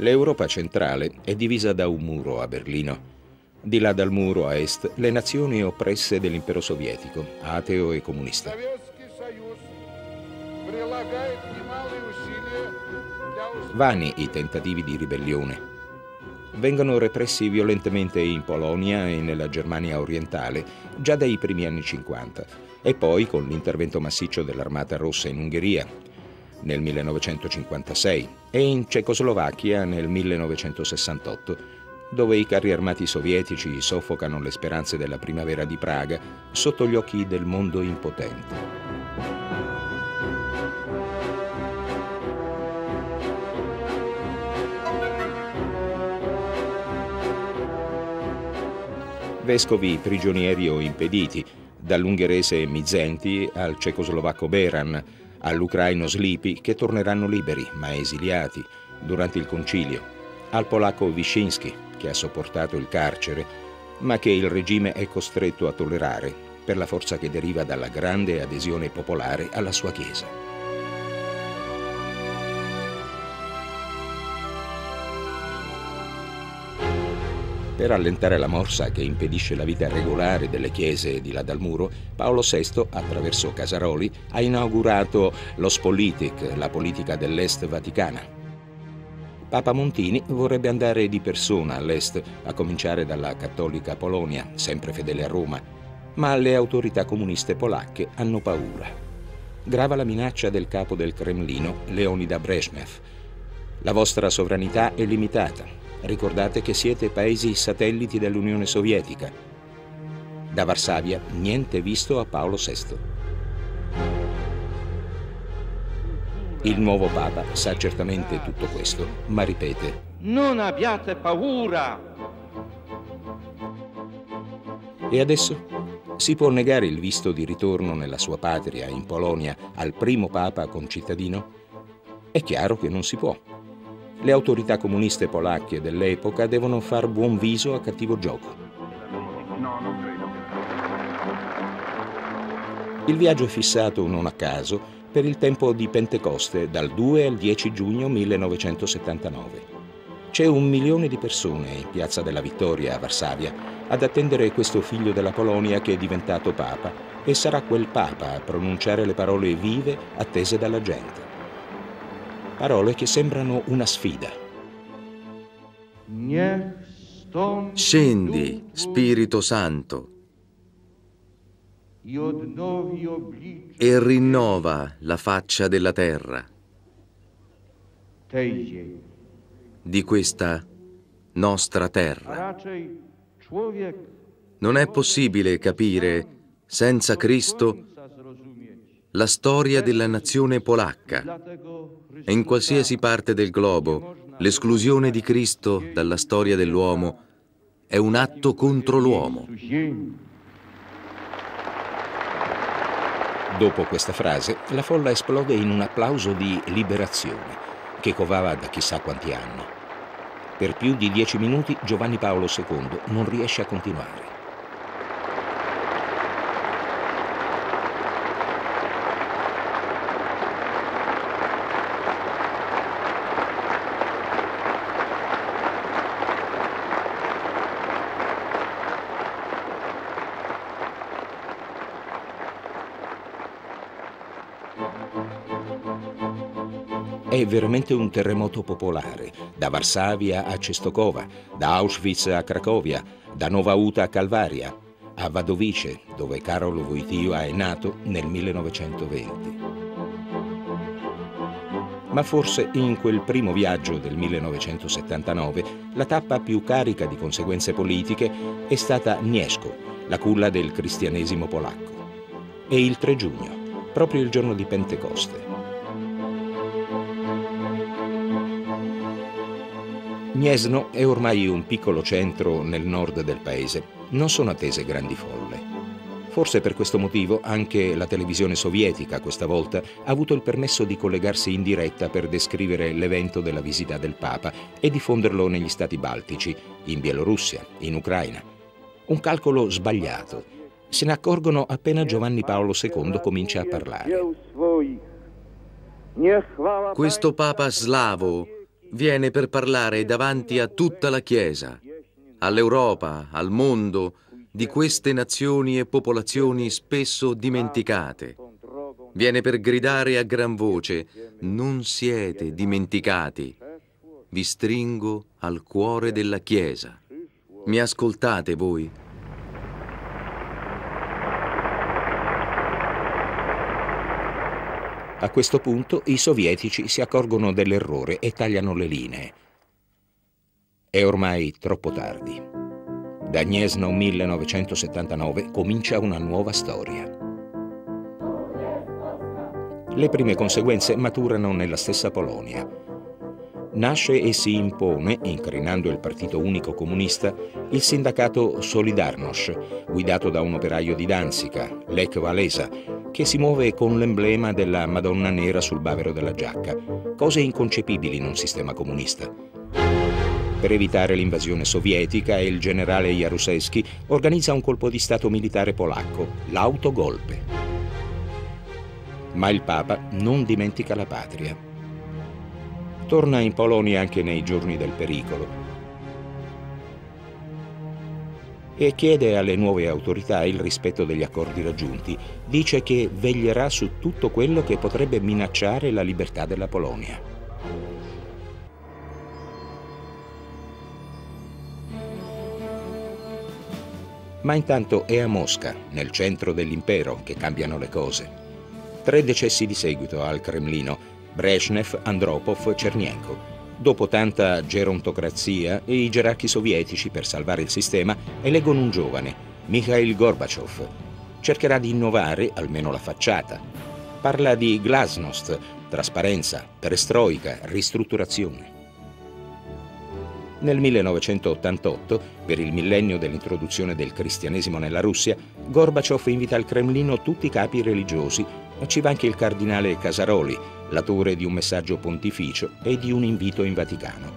L'Europa centrale è divisa da un muro a Berlino. Di là dal muro a est, le nazioni oppresse dell'impero sovietico, ateo e comunista. Vani i tentativi di ribellione. Vengono repressi violentemente in Polonia e nella Germania orientale già dai primi anni 50 e poi con l'intervento massiccio dell'Armata Rossa in Ungheria nel 1956 e in Cecoslovacchia nel 1968, dove i carri armati sovietici soffocano le speranze della primavera di Praga sotto gli occhi del mondo impotente. Vescovi prigionieri o impediti, dall'ungherese Mizenti al cecoslovacco Beran, all'ucraino Slipi, che torneranno liberi ma esiliati durante il concilio, al polacco Wyszyński, che ha sopportato il carcere, ma che il regime è costretto a tollerare per la forza che deriva dalla grande adesione popolare alla sua Chiesa. Per allentare la morsa che impedisce la vita regolare delle chiese di là dal muro, Paolo VI, attraverso Casaroli, ha inaugurato l'Ostpolitik, la politica dell'Est Vaticana. Papa Montini vorrebbe andare di persona all'Est, a cominciare dalla cattolica Polonia, sempre fedele a Roma, ma le autorità comuniste polacche hanno paura. Grava la minaccia del capo del Cremlino, Leonid Brezhnev. La vostra sovranità è limitata. Ricordate che siete paesi satelliti dell'Unione Sovietica. Da Varsavia, niente visto a Paolo VI. Il nuovo Papa sa certamente tutto questo, ma ripete: non abbiate paura! E adesso? Si può negare il visto di ritorno nella sua patria, in Polonia, al primo Papa concittadino? È chiaro che non si può. Le autorità comuniste polacche dell'epoca devono far buon viso a cattivo gioco. No, non credo. Il viaggio è fissato non a caso per il tempo di Pentecoste, dal 2 al 10 giugno 1979. C'è 1 milione di persone in Piazza della Vittoria a Varsavia ad attendere questo figlio della Polonia che è diventato Papa, e sarà quel Papa a pronunciare le parole vive attese dalla gente. Parole che sembrano una sfida. Scendi, Spirito Santo, e rinnova la faccia della terra, di questa nostra terra. Non è possibile capire, senza Cristo, la storia della nazione polacca. E in qualsiasi parte del globo, l'esclusione di Cristo dalla storia dell'uomo è un atto contro l'uomo. Dopo questa frase, la folla esplode in un applauso di liberazione che covava da chissà quanti anni. Per più di 10 minuti Giovanni Paolo II non riesce a continuare. È veramente un terremoto popolare, da Varsavia a Częstochowa, da Auschwitz a Cracovia, da Nowa Huta a Kalwaria, a Wadowice, dove Karol Wojtyła è nato nel 1920. Ma forse in quel primo viaggio del 1979 la tappa più carica di conseguenze politiche è stata Gniezno, la culla del cristianesimo polacco. E il 3 giugno, proprio il giorno di Pentecoste, Gniezno è ormai un piccolo centro nel nord del paese. Non sono attese grandi folle. Forse per questo motivo anche la televisione sovietica questa volta ha avuto il permesso di collegarsi in diretta per descrivere l'evento della visita del Papa e diffonderlo negli Stati Baltici, in Bielorussia, in Ucraina. Un calcolo sbagliato. Se ne accorgono appena Giovanni Paolo II comincia a parlare. Questo Papa slavo viene per parlare davanti a tutta la Chiesa, all'Europa, al mondo, di queste nazioni e popolazioni spesso dimenticate. Viene per gridare a gran voce: non siete dimenticati, vi stringo al cuore della Chiesa. Mi ascoltate voi? A questo punto i sovietici si accorgono dell'errore e tagliano le linee. È ormai troppo tardi. Da Gniezno 1979 comincia una nuova storia. Le prime conseguenze maturano nella stessa Polonia. Nasce e si impone, incrinando il partito unico comunista, il sindacato Solidarność, guidato da un operaio di Danzica, Lech Wałęsa, che si muove con l'emblema della Madonna Nera sul bavero della giacca, cose inconcepibili in un sistema comunista. Per evitare l'invasione sovietica, il generale Jaruzelski organizza un colpo di stato militare polacco, l'autogolpe. Ma il Papa non dimentica la patria. Torna in Polonia anche nei giorni del pericolo e chiede alle nuove autorità il rispetto degli accordi raggiunti. Dice che veglierà su tutto quello che potrebbe minacciare la libertà della Polonia. Ma intanto è a Mosca, nel centro dell'impero, che cambiano le cose. 3 decessi di seguito al Cremlino: Brezhnev, Andropov, Chernenko. Dopo tanta gerontocrazia, i gerarchi sovietici, per salvare il sistema, eleggono un giovane, Mikhail Gorbachev. Cercherà di innovare almeno la facciata. Parla di glasnost, trasparenza, perestroika, ristrutturazione. Nel 1988, per il millennio dell'introduzione del cristianesimo nella Russia, Gorbachev invita al Cremlino tutti i capi religiosi. Ci va anche il cardinale Casaroli, l'autore di un messaggio pontificio e di un invito in Vaticano.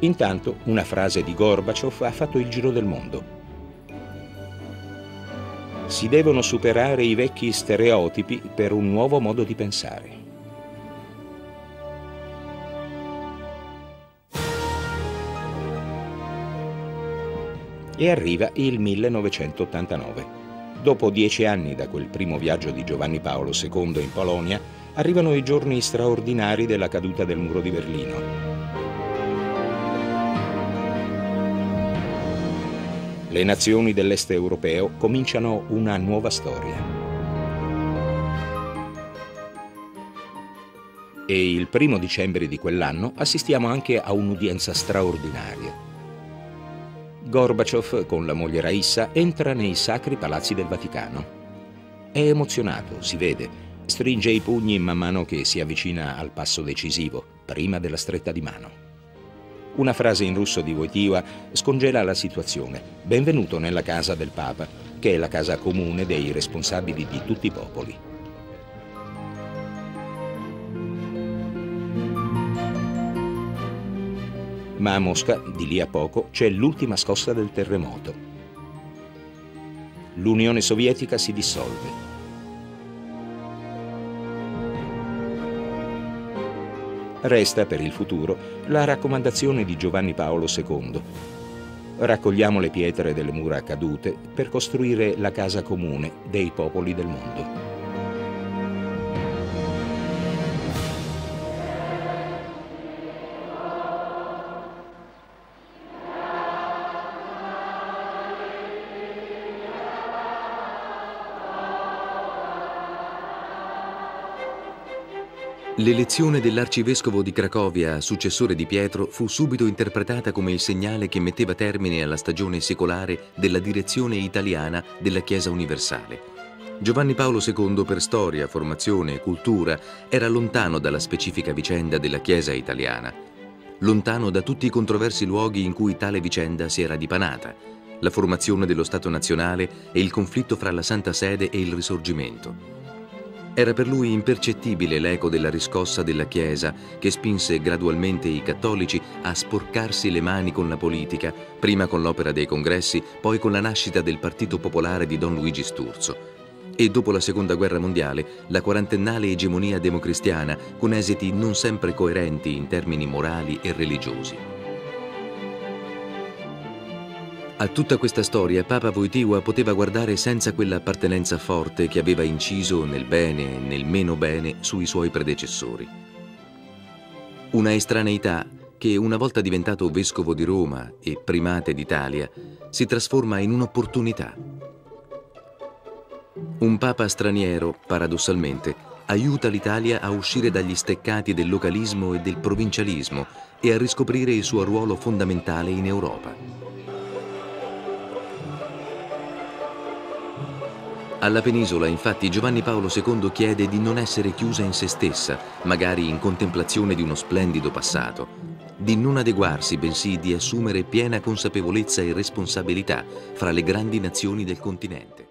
Intanto una frase di Gorbaciov ha fatto il giro del mondo. Si devono superare i vecchi stereotipi per un nuovo modo di pensare. E arriva il 1989. Dopo 10 anni da quel primo viaggio di Giovanni Paolo II in Polonia, arrivano i giorni straordinari della caduta del muro di Berlino. Le nazioni dell'est europeo cominciano una nuova storia. E il 1° dicembre di quell'anno assistiamo anche a un'udienza straordinaria. Gorbaciov, con la moglie Raissa, entra nei sacri palazzi del Vaticano. È emozionato, si vede. Stringe i pugni man mano che si avvicina al passo decisivo, prima della stretta di mano. Una frase in russo di Wojtyła scongela la situazione. Benvenuto nella casa del Papa, che è la casa comune dei responsabili di tutti i popoli. Ma a Mosca, di lì a poco, c'è l'ultima scossa del terremoto. L'Unione Sovietica si dissolve. Resta per il futuro la raccomandazione di Giovanni Paolo II. Raccogliamo le pietre delle mura cadute per costruire la casa comune dei popoli del mondo. L'elezione dell'arcivescovo di Cracovia, successore di Pietro, fu subito interpretata come il segnale che metteva termine alla stagione secolare della direzione italiana della Chiesa Universale. Giovanni Paolo II, per storia, formazione e cultura, era lontano dalla specifica vicenda della Chiesa italiana, lontano da tutti i controversi luoghi in cui tale vicenda si era dipanata: la formazione dello Stato nazionale e il conflitto fra la Santa Sede e il Risorgimento. Era per lui impercettibile l'eco della riscossa della Chiesa, che spinse gradualmente i cattolici a sporcarsi le mani con la politica, prima con l'opera dei congressi, poi con la nascita del Partito Popolare di Don Luigi Sturzo. e dopo la Seconda Guerra Mondiale la quarantennale egemonia democristiana con esiti non sempre coerenti in termini morali e religiosi. A tutta questa storia Papa Wojtyła poteva guardare senza quell'appartenenza forte che aveva inciso nel bene e nel meno bene sui suoi predecessori. Una estraneità che, una volta diventato vescovo di Roma e primate d'Italia, si trasforma in un'opportunità. Un papa straniero, paradossalmente, aiuta l'Italia a uscire dagli steccati del localismo e del provincialismo e a riscoprire il suo ruolo fondamentale in Europa. Alla penisola, infatti, Giovanni Paolo II chiede di non essere chiusa in se stessa, magari in contemplazione di uno splendido passato, di non adeguarsi, bensì di assumere piena consapevolezza e responsabilità fra le grandi nazioni del continente.